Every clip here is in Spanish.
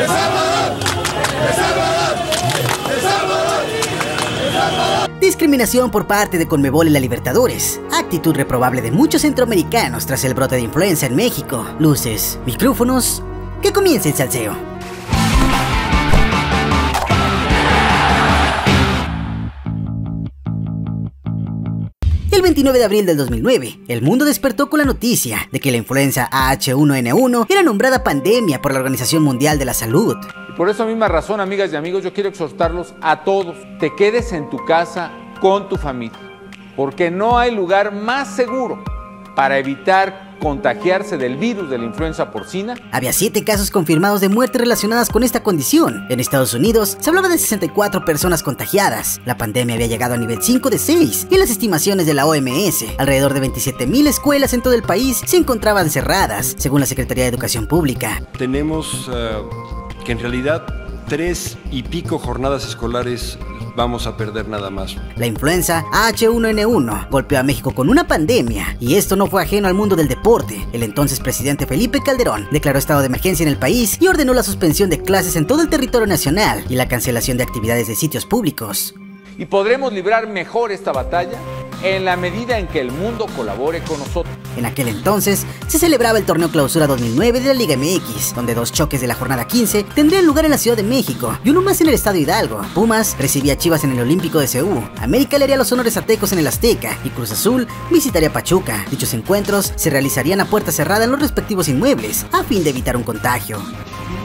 ¡El Salvador! ¡El Salvador! ¡El Salvador! ¡El Salvador! Discriminación por parte de CONMEBOL en la Libertadores. Actitud reprobable de muchos centroamericanos tras el brote de influenza en México. Luces, micrófonos, que comience el salseo. El 29 de abril del 2009, el mundo despertó con la noticia de que la influenza AH1N1 era nombrada pandemia por la Organización Mundial de la Salud. Y por esa misma razón, amigas y amigos, yo quiero exhortarlos a todos, te quedes en tu casa con tu familia, porque no hay lugar más seguro para evitar contagiarse del virus de la influenza porcina. Había 7 casos confirmados de muerte relacionadas con esta condición. En Estados Unidos se hablaba de 64 personas contagiadas. La pandemia había llegado a nivel 5 de 6 y en las estimaciones de la OMS, alrededor de 27,000 escuelas en todo el país se encontraban cerradas, según la Secretaría de Educación Pública. Tenemos que en realidad 3 y pico jornadas escolares vamos a perder nada más. La influenza AH1N1 golpeó a México con una pandemia y esto no fue ajeno al mundo del deporte. El entonces presidente Felipe Calderón declaró estado de emergencia en el país y ordenó la suspensión de clases en todo el territorio nacional y la cancelación de actividades de sitios públicos. Y podremos librar mejor esta batalla en la medida en que el mundo colabore con nosotros. En aquel entonces se celebraba el torneo Clausura 2009 de la Liga MX, donde 2 choques de la jornada 15 tendrían lugar en la Ciudad de México y uno más en el Estadio Hidalgo. Pumas recibía a Chivas en el Olímpico de CU, América le haría los honores a Tecos en el Azteca y Cruz Azul visitaría Pachuca. Dichos encuentros se realizarían a puerta cerrada en los respectivos inmuebles a fin de evitar un contagio.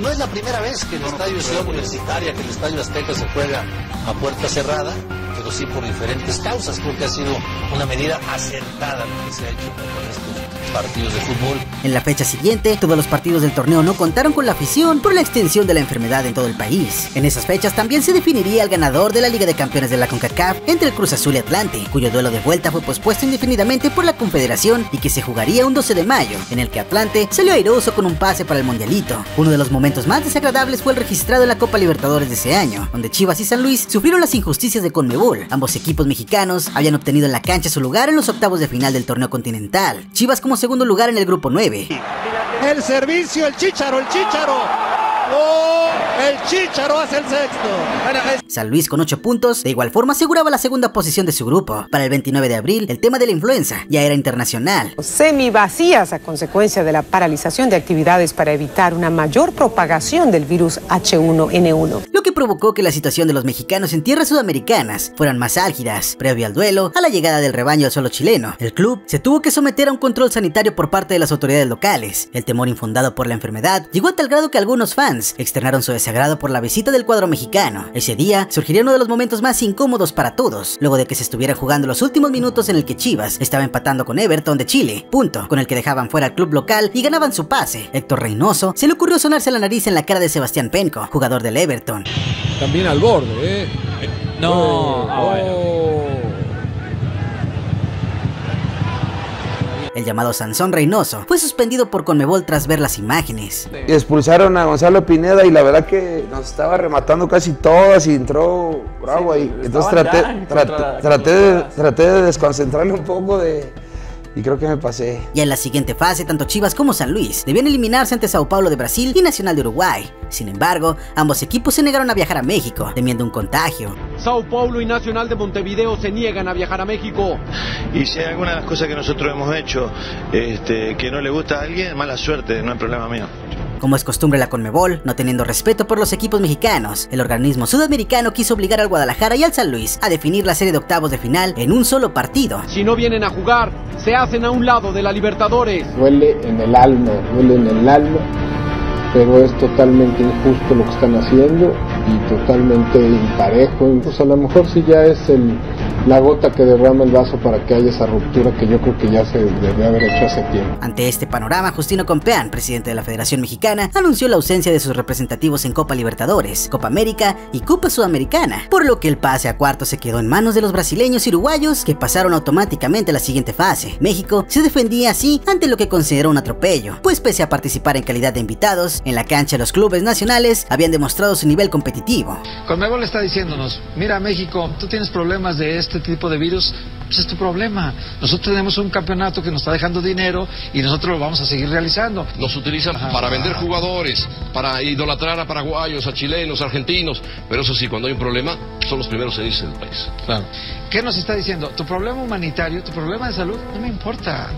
No es la primera vez que el Estadio Ciudad Universitaria, que el Estadio Azteca se juega a puerta cerrada, pero sí por diferentes causas. Creo que ha sido una medida acertada lo que se ha hecho con estos partidos de fútbol. En la fecha siguiente, todos los partidos del torneo no contaron con la afición por la extensión de la enfermedad en todo el país. En esas fechas también se definiría el ganador de la Liga de Campeones de la Concacaf entre el Cruz Azul y Atlante, cuyo duelo de vuelta fue pospuesto indefinidamente por la Confederación y que se jugaría un 12 de mayo, en el que Atlante salió airoso con un pase para el Mundialito. Uno de los momentos más desagradables fue el registrado en la Copa Libertadores de ese año, donde Chivas y San Luis sufrieron las injusticias de CONMEBOL. Ambos equipos mexicanos habían obtenido en la cancha su lugar en los octavos de final del torneo continental. Chivas como segundo lugar en el grupo 9. El servicio, el Chícharo, el Chícharo. ¡Oh! El Chícharo hace el sexto. San Luis con 8 puntos de igual forma aseguraba la segunda posición de su grupo. Para el 29 de abril el tema de la influenza ya era internacional. Semivacías a consecuencia de la paralización de actividades para evitar una mayor propagación del virus H1N1. Lo que provocó que la situación de los mexicanos en tierras sudamericanas fueran más álgidas. Previo al duelo, a la llegada del rebaño al suelo chileno, el club se tuvo que someter a un control sanitario por parte de las autoridades locales. El temor infundado por la enfermedad llegó a tal grado que algunos fans externaron su desagrado por la visita del cuadro mexicano. Ese día surgiría uno de los momentos más incómodos para todos, luego de que se estuvieran jugando los últimos minutos en el que Chivas estaba empatando con Everton de Chile, punto con el que dejaban fuera al club local y ganaban su pase. Héctor Reynoso se le ocurrió sonarse la nariz en la cara de Sebastián Penco, jugador del Everton. También al borde, ¿eh? No. El llamado Sansón Reynoso fue suspendido por CONMEBOL tras ver las imágenes. Expulsaron a Gonzalo Pineda y la verdad que nos estaba rematando casi todas y entró bravo ahí. Entonces traté de desconcentrarle un poco y creo que me pasé. Ya en la siguiente fase, tanto Chivas como San Luis debían eliminarse ante Sao Paulo de Brasil y Nacional de Uruguay. Sin embargo, ambos equipos se negaron a viajar a México, temiendo un contagio. Sao Paulo y Nacional de Montevideo se niegan a viajar a México. Y si hay alguna de las cosas que nosotros hemos hecho que no le gusta a alguien, mala suerte, no es problema mío. Como es costumbre la CONMEBOL, no teniendo respeto por los equipos mexicanos, el organismo sudamericano quiso obligar al Guadalajara y al San Luis a definir la serie de octavos de final en un solo partido. Si no vienen a jugar, se hacen a un lado de la Libertadores. Duele en el alma, pero es totalmente injusto lo que están haciendo y totalmente imparejo. Incluso a lo mejor sí ya es la gota que derrama el vaso para que haya esa ruptura que yo creo que ya se debería haber hecho hace tiempo. Ante este panorama, Justino Compeán, presidente de la Federación Mexicana, anunció la ausencia de sus representativos en Copa Libertadores, Copa América y Copa Sudamericana, por lo que el pase a cuartos se quedó en manos de los brasileños y uruguayos, que pasaron automáticamente a la siguiente fase. México se defendía así ante lo que consideró un atropello, pues pese a participar en calidad de invitados, en la cancha los clubes nacionales habían demostrado su nivel competitivo. CONMEBOL está diciéndonos, mira México, tú tienes problemas de este tipo de virus, pues es tu problema. Nosotros tenemos un campeonato que nos está dejando dinero y nosotros lo vamos a seguir realizando. Los utilizan para vender jugadores, para idolatrar a paraguayos, a chilenos, argentinos, pero eso sí, cuando hay un problema, son los primeros en irse del país. Claro. ¿Qué nos está diciendo? Tu problema humanitario, tu problema de salud, no me importa.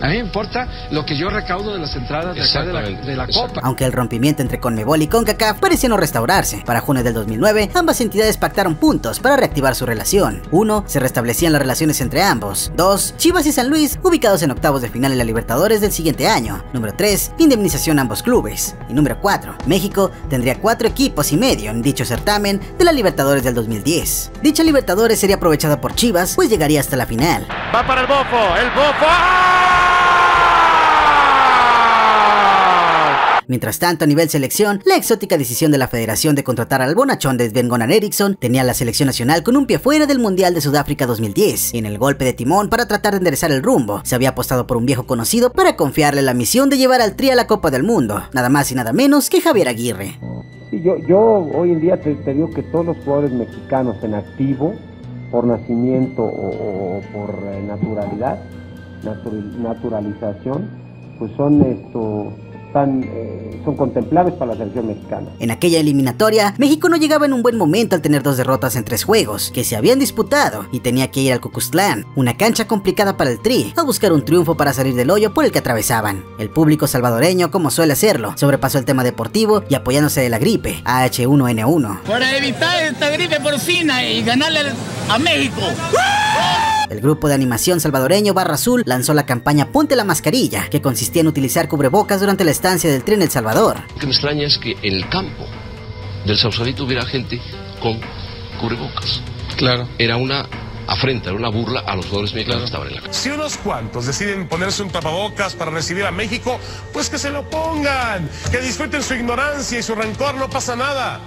A mí me importa lo que yo recaudo de las entradas de, acá de la Copa. Aunque el rompimiento entre CONMEBOL y CONCACAF parecía no restaurarse, para junio del 2009 ambas entidades pactaron puntos para reactivar su relación. 1. Se restablecían las relaciones entre ambos. 2. Chivas y San Luis ubicados en octavos de final en la Libertadores del siguiente año. Número 3. Indemnización a ambos clubes. Y número 4. México tendría 4,5 equipos en dicho certamen de la Libertadores del 2010. Dicha Libertadores sería aprovechada por Chivas, pues llegaría hasta la final. Va para el Bofo, el Bofo. Mientras tanto, a nivel selección, la exótica decisión de la federación de contratar al bonachón de Sven Gunnar Eriksson tenía a la selección nacional con un pie fuera del Mundial de Sudáfrica 2010, y en el golpe de timón para tratar de enderezar el rumbo, se había apostado por un viejo conocido para confiarle la misión de llevar al Tri a la Copa del Mundo, nada más y nada menos que Javier Aguirre. Sí, yo hoy en día te digo que todos los jugadores mexicanos en activo, por nacimiento o por naturalización, pues son son contemplables para la selección mexicana. En aquella eliminatoria, México no llegaba en un buen momento al tener 2 derrotas en 3 juegos que se habían disputado y tenía que ir al Cuscatlán, una cancha complicada para el Tri, a buscar un triunfo para salir del hoyo por el que atravesaban. El público salvadoreño, como suele hacerlo, sobrepasó el tema deportivo y apoyándose de la gripe, AH1N1. Para evitar esta gripe porcina y ganarle a México. El grupo de animación salvadoreño Barra Azul lanzó la campaña Ponte la Mascarilla, que consistía en utilizar cubrebocas durante la estancia del Tri en El Salvador. Lo que me extraña es que en el campo del Sausalito hubiera gente con cubrebocas. Claro. Era una afrenta, era una burla a los jugadores mexicanos, claro, que estaban en la cancha. Si unos cuantos deciden ponerse un tapabocas para recibir a México, pues que se lo pongan, que disfruten su ignorancia y su rencor, no pasa nada.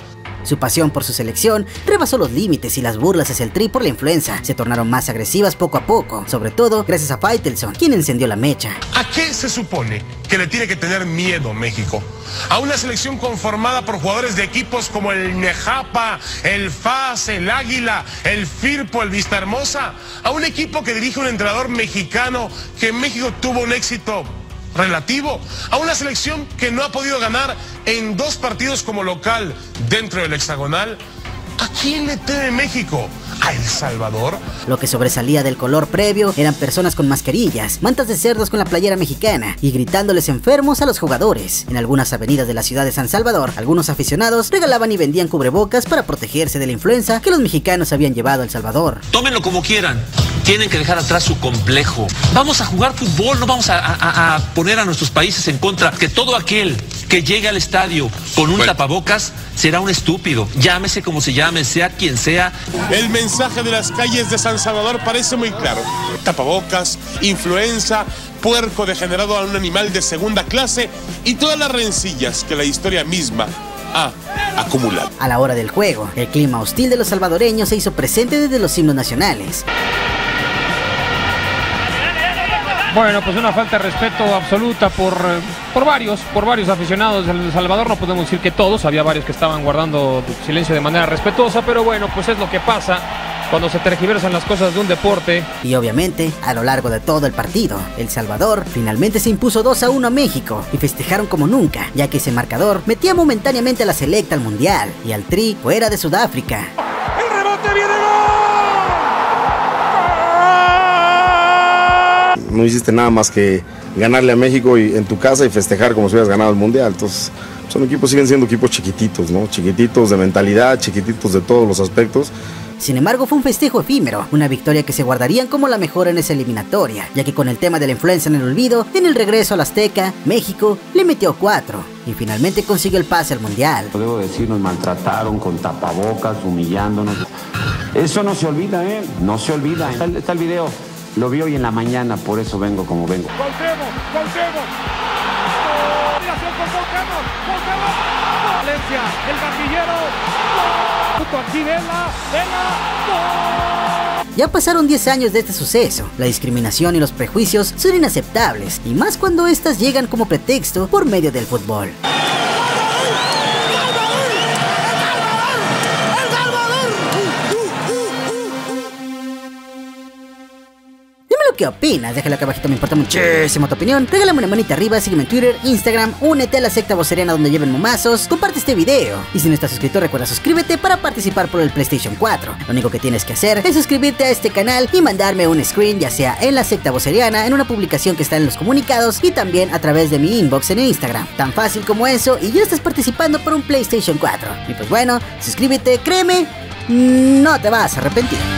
Su pasión por su selección rebasó los límites y las burlas hacia el Tri por la influenza se tornaron más agresivas poco a poco, sobre todo gracias a Faitelson, quien encendió la mecha. ¿A qué se supone que le tiene que tener miedo México? A una selección conformada por jugadores de equipos como el Nejapa, el Faz, el Águila, el Firpo, el Vista Hermosa. A un equipo que dirige un entrenador mexicano que en México tuvo un éxito relativo, a una selección que no ha podido ganar en 2 partidos como local dentro del hexagonal. ¿A quién le teme México? ¿A El Salvador? Lo que sobresalía del color previo eran personas con mascarillas, mantas de cerdos con la playera mexicana y gritándoles enfermos a los jugadores. En algunas avenidas de la ciudad de San Salvador, algunos aficionados regalaban y vendían cubrebocas para protegerse de la influenza que los mexicanos habían llevado a El Salvador. Tómenlo como quieran, tienen que dejar atrás su complejo. Vamos a jugar fútbol, no vamos a poner a nuestros países en contra. Que todo aquel que llegue al estadio con un tapabocas será un estúpido, llámese como se llame, sea quien sea. El mensaje de las calles de San Salvador parece muy claro: tapabocas, influenza, puerco degenerado a un animal de segunda clase y todas las rencillas que la historia misma ha acumulado. A la hora del juego, el clima hostil de los salvadoreños se hizo presente desde los himnos nacionales. Bueno, pues una falta de respeto absoluta por varios aficionados del Salvador. No podemos decir que todos, había varios que estaban guardando silencio de manera respetuosa, pero bueno, pues es lo que pasa cuando se tergiversan las cosas de un deporte. Y obviamente, a lo largo de todo el partido, El Salvador finalmente se impuso 2-1 a México y festejaron como nunca, ya que ese marcador metía momentáneamente a la Selecta al Mundial y al Tri fuera de Sudáfrica. ¡El rebote viene! No hiciste nada más que ganarle a México en tu casa y festejar como si hubieras ganado el Mundial. Entonces, son equipos, siguen siendo equipos chiquititos, ¿no? Chiquititos de mentalidad, chiquititos de todos los aspectos. Sin embargo, fue un festejo efímero, una victoria que se guardarían como la mejor en esa eliminatoria, ya que con el tema de la influenza en el olvido, en el regreso al Azteca, México le metió 4 y finalmente consiguió el pase al Mundial. Debo decir, nos maltrataron con tapabocas, humillándonos. Eso no se olvida, ¿eh? No se olvida. Está el video. Lo vi hoy en la mañana, por eso vengo como vengo. ¡Voltemos! ¡Voltemos! ¡Voltemos! ¡Voltemos! ¡Valencia! ¡El barquillero! ¡Aquí, Vela! ¡Vela! Ya pasaron 10 años de este suceso. La discriminación y los prejuicios son inaceptables, y más cuando estas llegan como pretexto por medio del fútbol. qué opinas? Déjalo acá abajito, me importa muchísimo tu opinión. Regálame una manita arriba, sígueme en Twitter, Instagram, únete a la secta voceriana donde lleven momazos, comparte este video. Y si no estás suscrito, recuerda suscríbete para participar por el PlayStation 4. Lo único que tienes que hacer es suscribirte a este canal y mandarme un screen, ya sea en la secta voceriana, en una publicación que está en los comunicados y también a través de mi inbox en Instagram. Tan fácil como eso y ya estás participando por un PlayStation 4. Y pues bueno, suscríbete, créeme, no te vas a arrepentir.